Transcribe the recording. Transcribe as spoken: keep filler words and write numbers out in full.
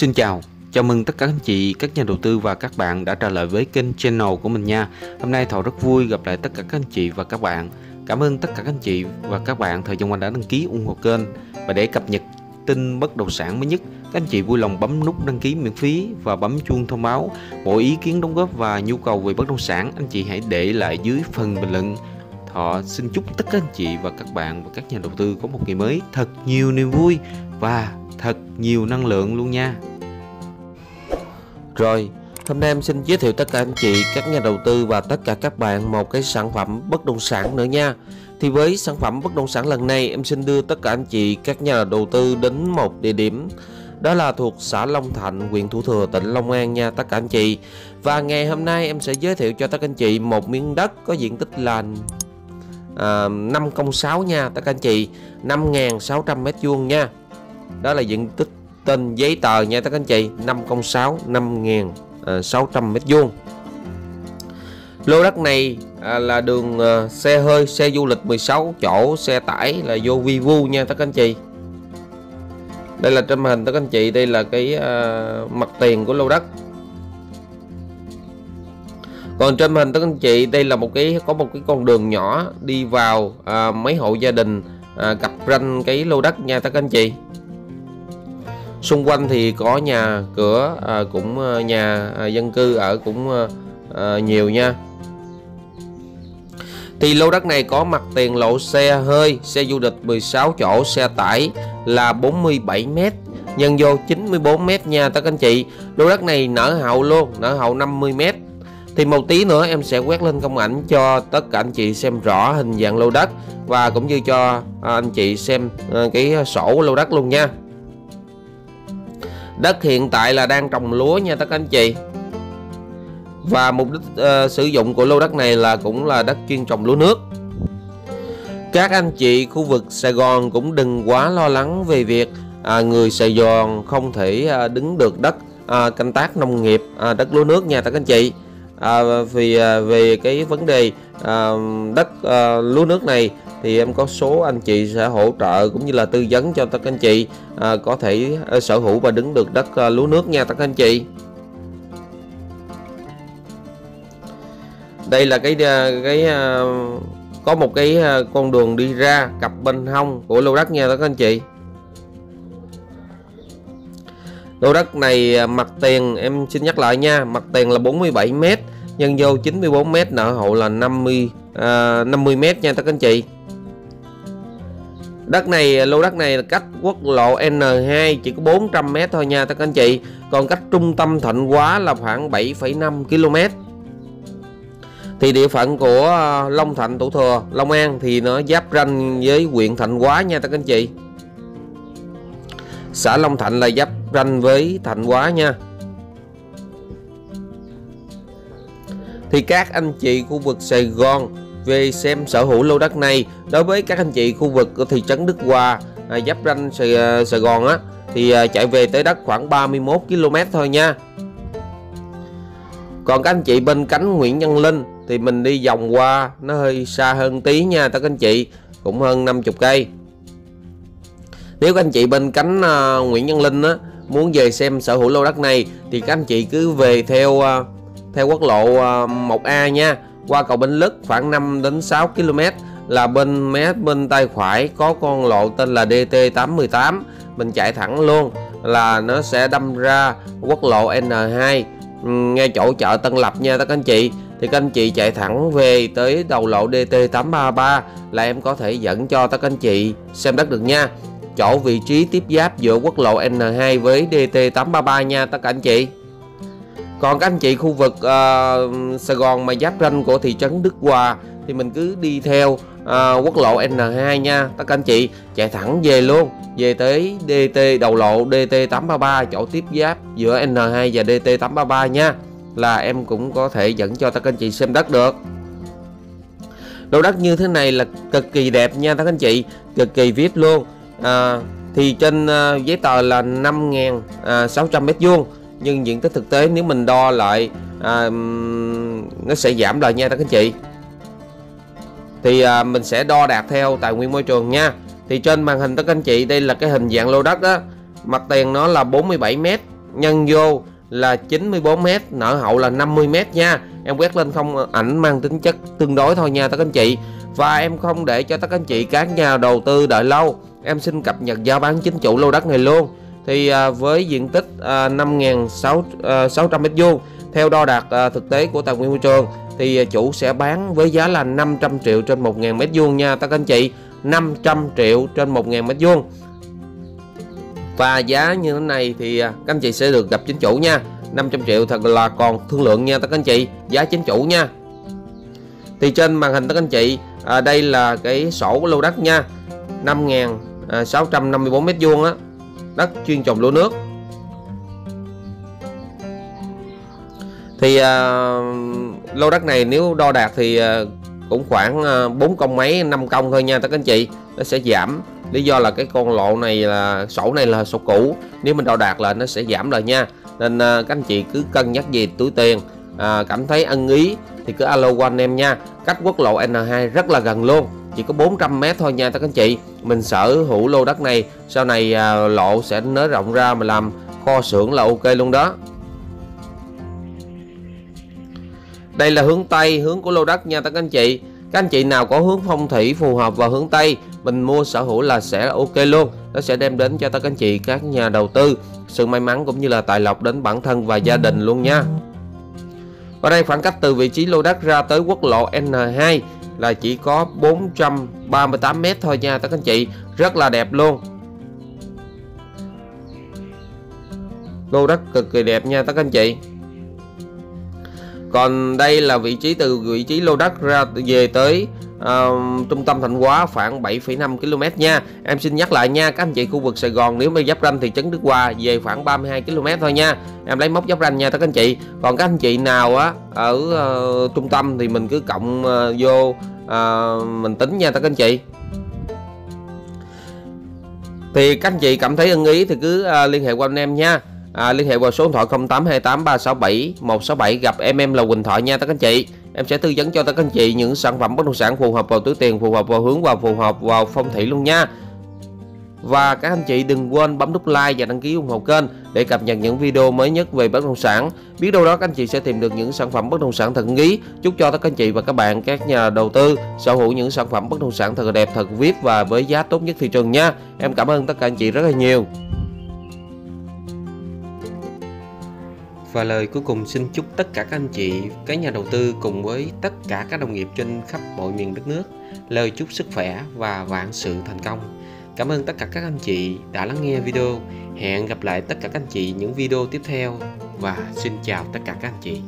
Xin chào, chào mừng tất cả anh chị, các nhà đầu tư và các bạn đã trở lại với kênh channel của mình nha. Hôm nay Thọ rất vui gặp lại tất cả các anh chị và các bạn. Cảm ơn tất cả các anh chị và các bạn thời gian qua đã đăng ký ủng hộ kênh. Và để cập nhật tin bất động sản mới nhất, các anh chị vui lòng bấm nút đăng ký miễn phí và bấm chuông thông báo. Mọi ý kiến đóng góp và nhu cầu về bất động sản, anh chị hãy để lại dưới phần bình luận. Thọ xin chúc tất cả anh chị và các bạn và các nhà đầu tư có một ngày mới thật nhiều niềm vui và thật nhiều năng lượng luôn nha. Rồi, hôm nay em xin giới thiệu tất cả anh chị, các nhà đầu tư và tất cả các bạn một cái sản phẩm bất động sản nữa nha. Thì với sản phẩm bất động sản lần này, em xin đưa tất cả anh chị, các nhà đầu tư đến một địa điểm, đó là thuộc xã Long Thạnh, huyện Thủ Thừa, tỉnh Long An nha tất cả anh chị. Và ngày hôm nay em sẽ giới thiệu cho tất cả anh chị một miếng đất có diện tích là à, năm không sáu nha tất cả anh chị, năm nghìn sáu trăm mét vuông nha. Đó là diện tích tên giấy tờ nha các anh chị, năm không sáu, năm nghìn sáu trăm mét vuông. Lô đất này là đường xe hơi, xe du lịch mười sáu chỗ, xe tải là vô vi vu nha các anh chị. Đây là trên màn hình các anh chị, đây là cái uh, mặt tiền của lô đất. Còn trên màn hình các anh chị, đây là một cái có một cái con đường nhỏ đi vào uh, mấy hộ gia đình uh, cặp ranh cái lô đất nha các anh chị. Xung quanh thì có nhà cửa à, cũng nhà à, dân cư ở cũng à, nhiều nha. Thì lô đất này có mặt tiền lộ xe hơi, xe du lịch mười sáu chỗ, xe tải là bốn mươi bảy mét nhân vô chín mươi bốn mét nha các anh chị. Lô đất này nở hậu luôn, nở hậu năm mươi mét. Thì một tí nữa em sẽ quét lên công ảnh cho tất cả anh chị xem rõ hình dạng lô đất và cũng như cho anh chị xem cái sổ lô đất luôn nha. Đất hiện tại là đang trồng lúa nha các anh chị. Và mục đích uh, sử dụng của lô đất này là cũng là đất chuyên trồng lúa nước. Các anh chị khu vực Sài Gòn cũng đừng quá lo lắng về việc à, người Sài Gòn không thể à, đứng được đất à, canh tác nông nghiệp, à, đất lúa nước nha các anh chị. À, vì à, về cái vấn đề à, đất à, lúa nước này thì em có số anh chị sẽ hỗ trợ cũng như là tư vấn cho các anh chị à, có thể à, sở hữu và đứng được đất à, lúa nước nha các anh chị. Đây là cái cái à, có một cái à, con đường đi ra cặp bên hông của lô đất nha các anh chị. Lô đất này mặt tiền em xin nhắc lại nha, mặt tiền là bốn mươi bảy mét nhân vô chín mươi bốn mét, nợ hộ là năm mươi mét nha các anh chị. Đất này, lô đất này cách quốc lộ N hai chỉ có bốn trăm mét thôi nha các anh chị. Còn cách trung tâm Thạnh Hóa là khoảng bảy phẩy năm ki lô mét. Thì địa phận của Long Thạnh, Thủ Thừa, Long An thì nó giáp ranh với huyện Thạnh Hóa nha các anh chị. Xã Long Thạnh là giáp ranh với Thạnh Hóa nha. Thì các anh chị khu vực Sài Gòn về xem sở hữu lô đất này. Đối với các anh chị khu vực của thị trấn Đức Hòa à, giáp ranh Sài, Sài Gòn á, thì à, chạy về tới đất khoảng ba mươi mốt ki lô mét thôi nha. Còn các anh chị bên cánh Nguyễn Văn Linh thì mình đi vòng qua nó hơi xa hơn tí nha các anh chị, cũng hơn năm mươi cây. Nếu các anh chị bên cánh à, Nguyễn Văn Linh á, muốn về xem sở hữu lô đất này thì các anh chị cứ về theo à, theo quốc lộ một A nha, qua cầu Bến Lức khoảng năm đến sáu ki lô mét là bên mé bên tay phải có con lộ tên là D T tám tám, mình chạy thẳng luôn là nó sẽ đâm ra quốc lộ N hai ngay chỗ chợ Tân Lập nha các anh chị. Thì các anh chị chạy thẳng về tới đầu lộ D T tám ba ba là em có thể dẫn cho các anh chị xem đất được nha. Chỗ vị trí tiếp giáp giữa quốc lộ N hai với D T tám ba ba nha tất cả anh chị. Còn các anh chị khu vực uh, Sài Gòn mà giáp ranh của thị trấn Đức Hòa thì mình cứ đi theo uh, quốc lộ N hai nha các anh chị, chạy thẳng về luôn, về tới D T đầu lộ D T tám ba ba, chỗ tiếp giáp giữa N hai và D T tám ba ba nha, là em cũng có thể dẫn cho các anh chị xem đất được. Lô đất như thế này là cực kỳ đẹp nha các anh chị, cực kỳ vip luôn. Uh, thì trên uh, giấy tờ là năm nghìn sáu trăm mét vuông. Nhưng diện tích thực tế nếu mình đo lại à, nó sẽ giảm lại nha các anh chị. Thì à, mình sẽ đo đạc theo tài nguyên môi trường nha. Thì trên màn hình các anh chị đây là cái hình dạng lô đất đó. Mặt tiền nó là bốn mươi bảy mét nhân vô là chín mươi bốn mét, nở hậu là năm mươi mét nha. Em quét lên không ảnh mang tính chất tương đối thôi nha các anh chị. Và em không để cho các anh chị các nhà đầu tư đợi lâu. Em xin cập nhật giá bán chính chủ lô đất này luôn. Thì với diện tích năm nghìn sáu trăm mét vuông theo đo đạc thực tế của tài nguyên môi trường thì chủ sẽ bán với giá là năm trăm triệu trên một nghìn mét vuông nha các anh chị. năm trăm triệu trên một nghìn mét vuông. Và giá như thế này thì các anh chị sẽ được gặp chính chủ nha. năm trăm triệu thật là còn thương lượng nha các anh chị, giá chính chủ nha. Thì trên màn hình các anh chị, à, đây là cái sổ lô đất nha. năm nghìn sáu trăm năm mươi bốn mét vuông á, đất chuyên trồng lúa nước. Thì à, lô đất này nếu đo đạc thì à, cũng khoảng bốn công mấy, năm công thôi nha các anh chị. Nó sẽ giảm, lý do là cái con lộ này là sổ này là sổ cũ, nếu mình đo đạc là nó sẽ giảm lại nha. Nên à, các anh chị cứ cân nhắc về túi tiền, à, cảm thấy ưng ý thì cứ alo qua anh em nha. Cách quốc lộ N hai rất là gần luôn, chỉ có bốn trăm mét thôi nha các anh chị. Mình sở hữu lô đất này, sau này à, lộ sẽ nới rộng ra mà làm kho xưởng là ok luôn đó. Đây là hướng Tây, hướng của lô đất nha các anh chị. Các anh chị nào có hướng phong thủy phù hợp vào hướng Tây, mình mua sở hữu là sẽ ok luôn. Nó sẽ đem đến cho các anh chị các nhà đầu tư sự may mắn cũng như là tài lộc đến bản thân và gia đình luôn nha. Ở đây khoảng cách từ vị trí lô đất ra tới quốc lộ N hai là chỉ có bốn trăm ba mươi tám mét thôi nha các anh chị, rất là đẹp luôn. Lô đất cực kỳ đẹp nha các anh chị. Còn đây là vị trí từ vị trí lô đất ra về tới uh, trung tâm Thạnh Hóa khoảng bảy phẩy năm ki lô mét nha. Em xin nhắc lại nha, các anh chị khu vực Sài Gòn nếu mà giáp ranh thị trấn Đức Hòa về khoảng ba mươi hai ki lô mét thôi nha. Em lấy mốc giáp ranh nha các anh chị. Còn các anh chị nào á ở uh, trung tâm thì mình cứ cộng uh, vô uh, mình tính nha các anh chị. Thì các anh chị cảm thấy ưng ý thì cứ uh, liên hệ qua anh em nha. À, liên hệ vào số điện thoại không tám hai tám ba sáu bảy một sáu bảy, gặp em em là Huỳnh Thọ nha các anh chị. Em sẽ tư vấn cho các anh chị những sản phẩm bất động sản phù hợp vào túi tiền, phù hợp vào hướng và phù hợp vào phong thủy luôn nha. Và các anh chị đừng quên bấm nút like và đăng ký ủng hộ kênh để cập nhật những video mới nhất về bất động sản. Biết đâu đó các anh chị sẽ tìm được những sản phẩm bất động sản thật ý. Chúc cho các anh chị và các bạn, các nhà đầu tư sở hữu những sản phẩm bất động sản thật đẹp, thật vip và với giá tốt nhất thị trường nha. Em cảm ơn tất cả anh chị rất là nhiều. Và lời cuối cùng xin chúc tất cả các anh chị, các nhà đầu tư cùng với tất cả các đồng nghiệp trên khắp mọi miền đất nước lời chúc sức khỏe và vạn sự thành công. Cảm ơn tất cả các anh chị đã lắng nghe video. Hẹn gặp lại tất cả các anh chị những video tiếp theo và xin chào tất cả các anh chị.